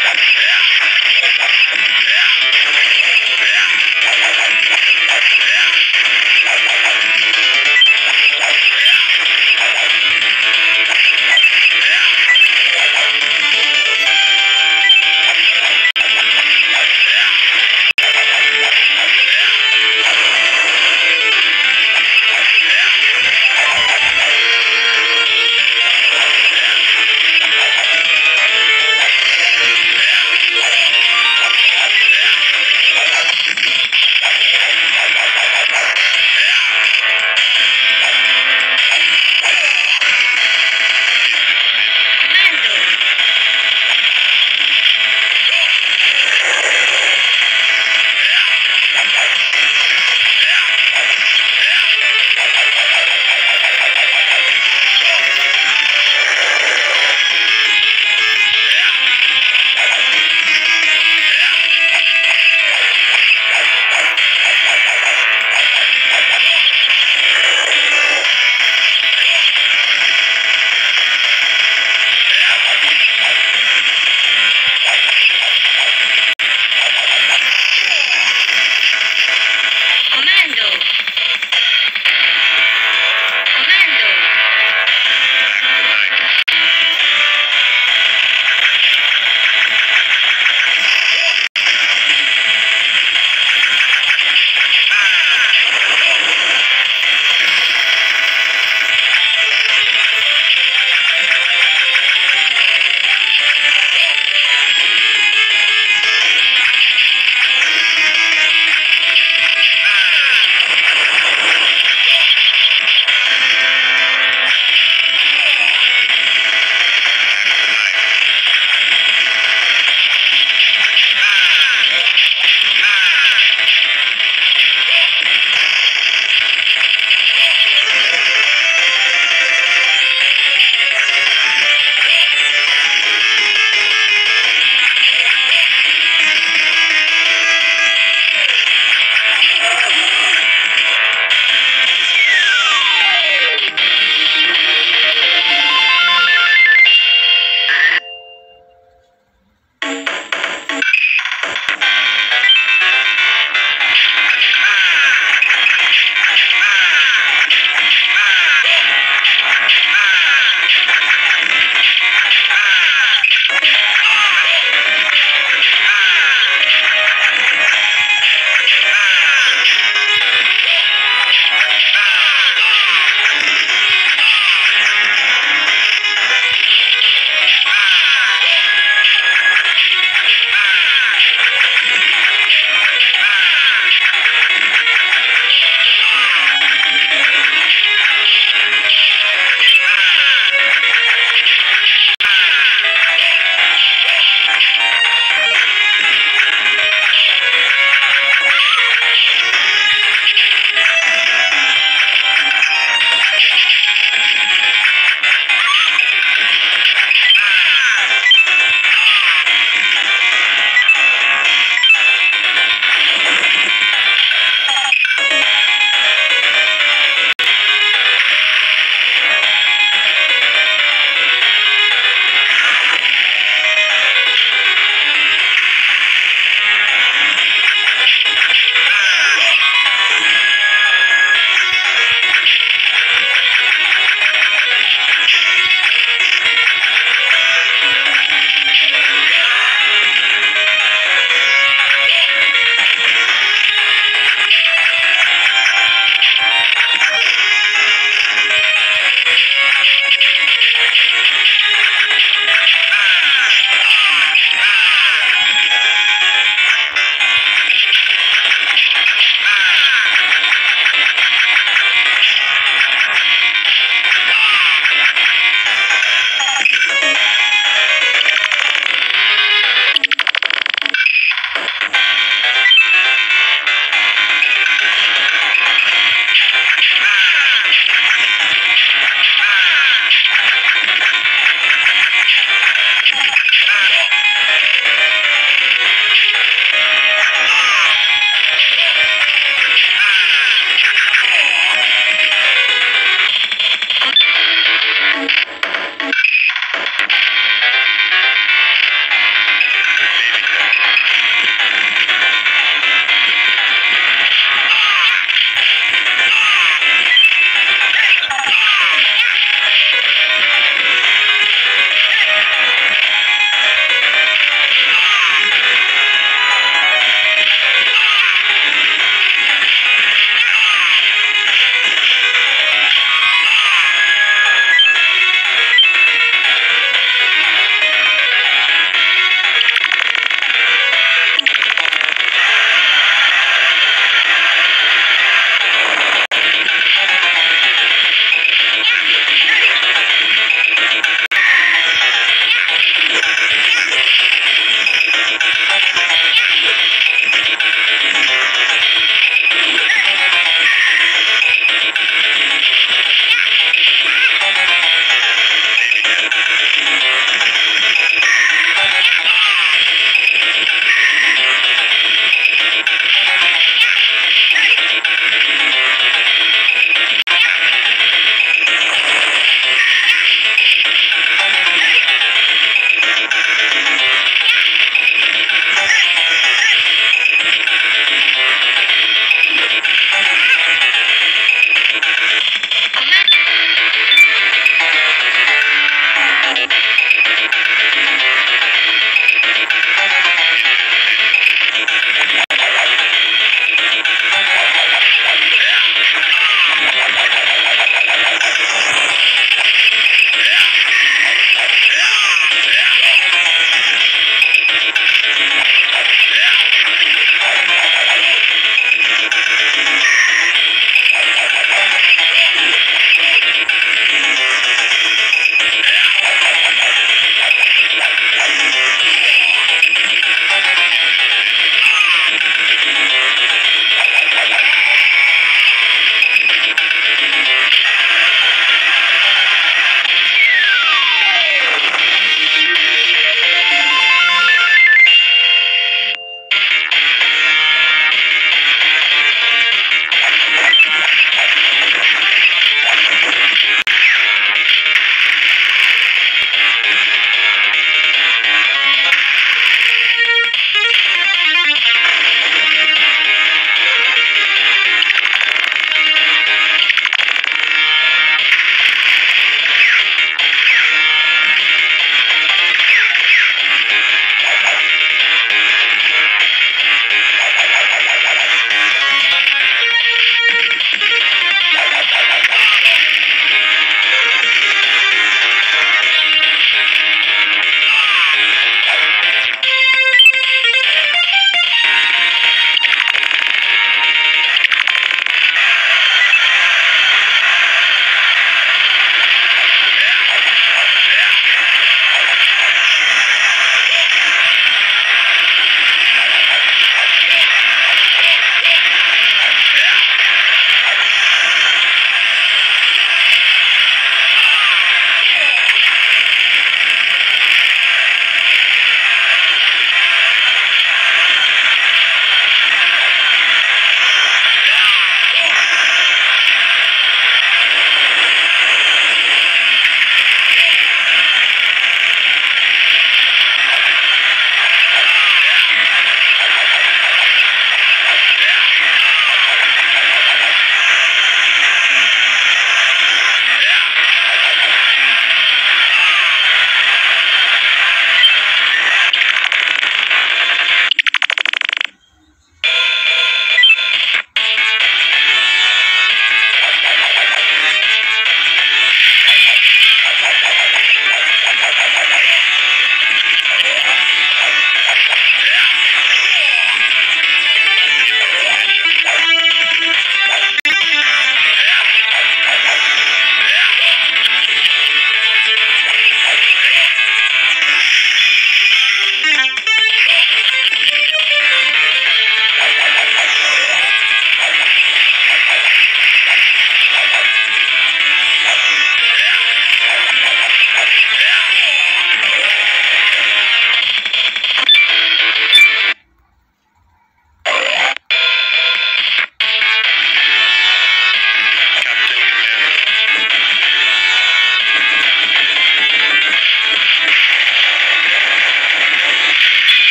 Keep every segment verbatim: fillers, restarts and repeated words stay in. Yeah.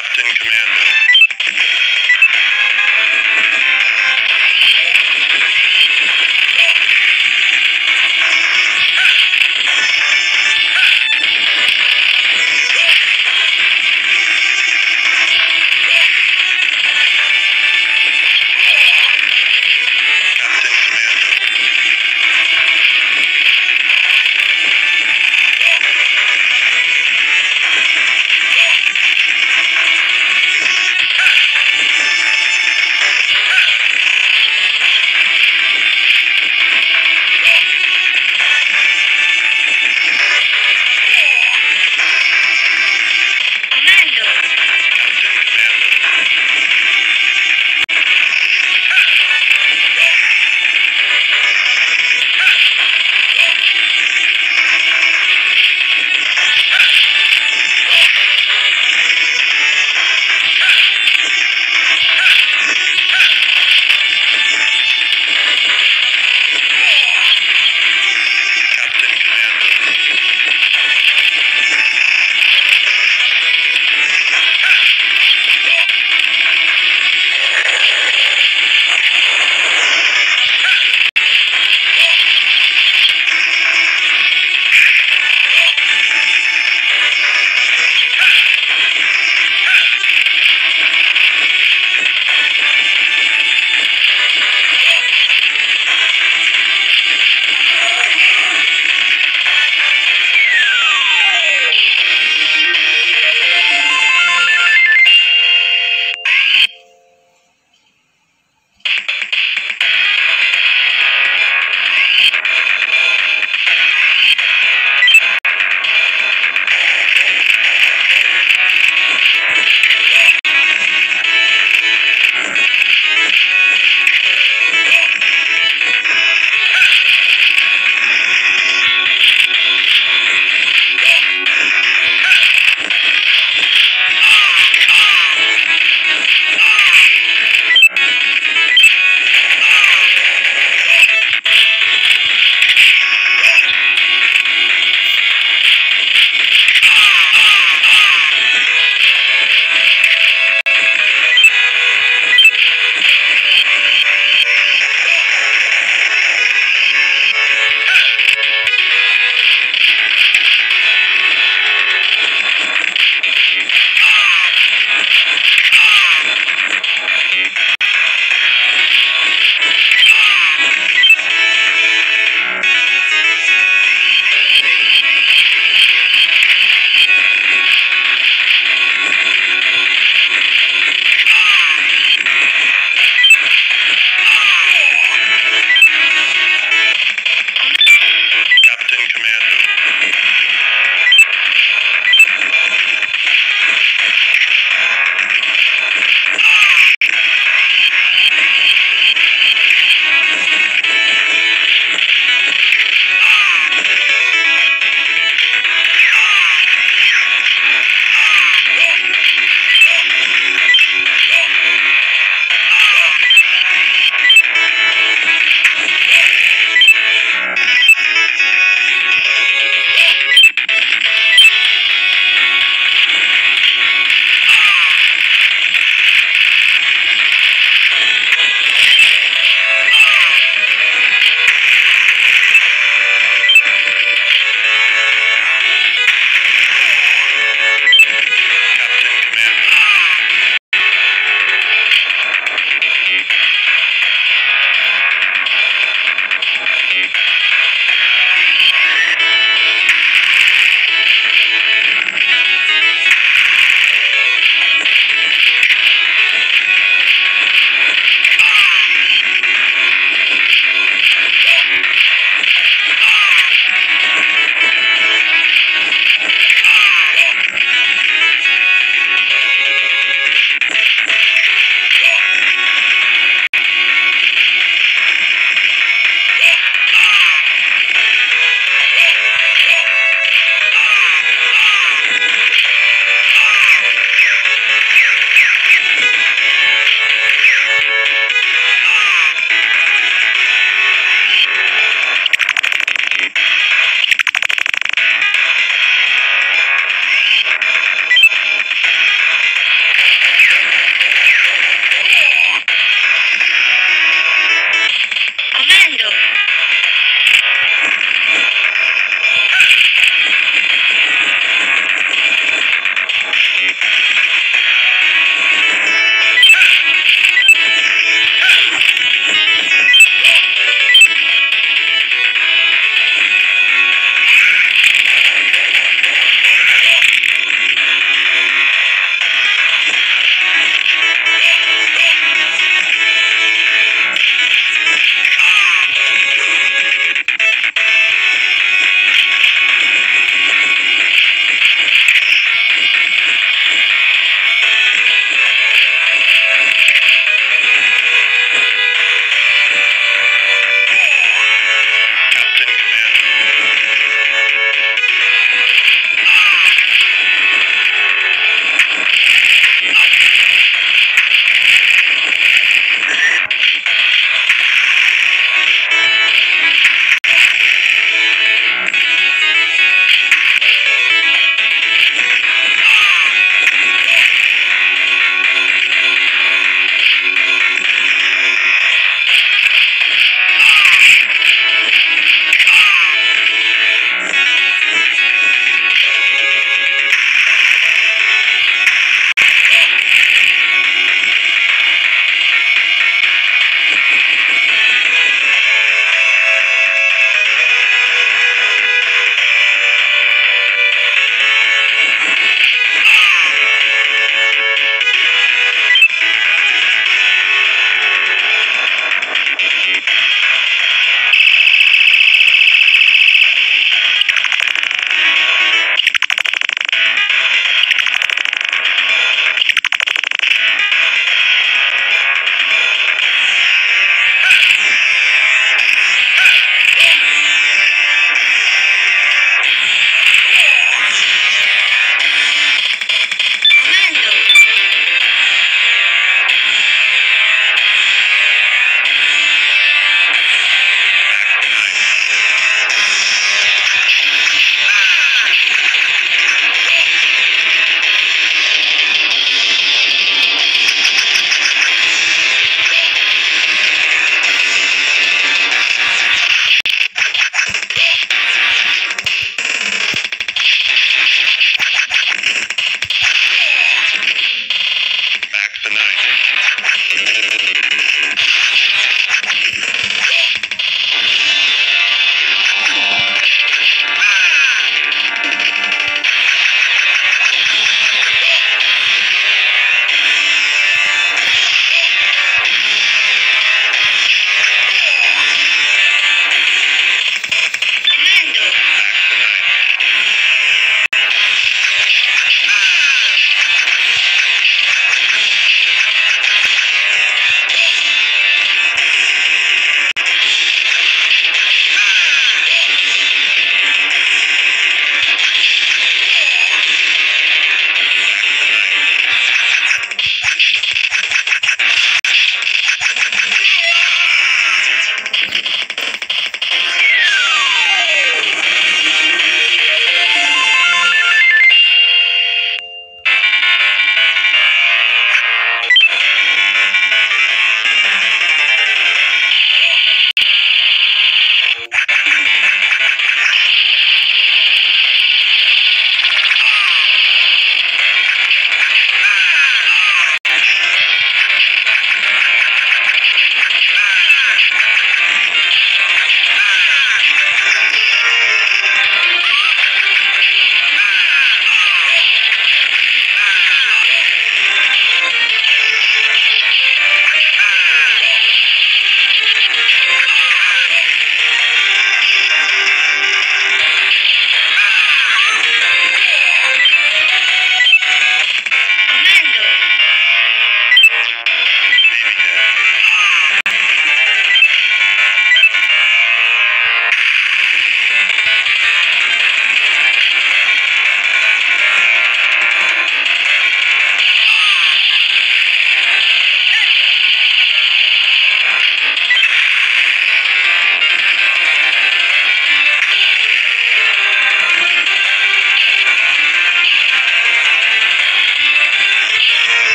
Captain Commando.